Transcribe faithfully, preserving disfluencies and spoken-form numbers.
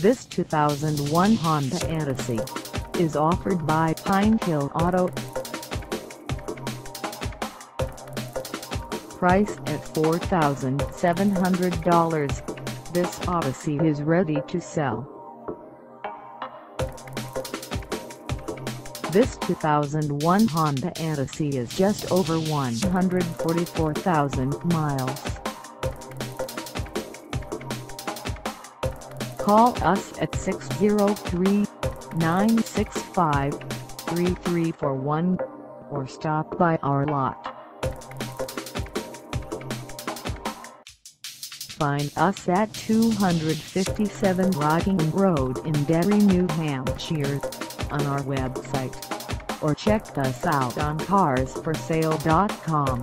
This two thousand one Honda Odyssey is offered by Pine Hill Auto. Priced at four thousand seven hundred dollars, this Odyssey is ready to sell. This two thousand one Honda Odyssey is just over one hundred forty-four thousand miles. Call us at six zero three, nine six five, three three four one or stop by our lot. Find us at two fifty-seven Rockingham Road in Derry, New Hampshire, on our website, or check us out on cars for sale dot com.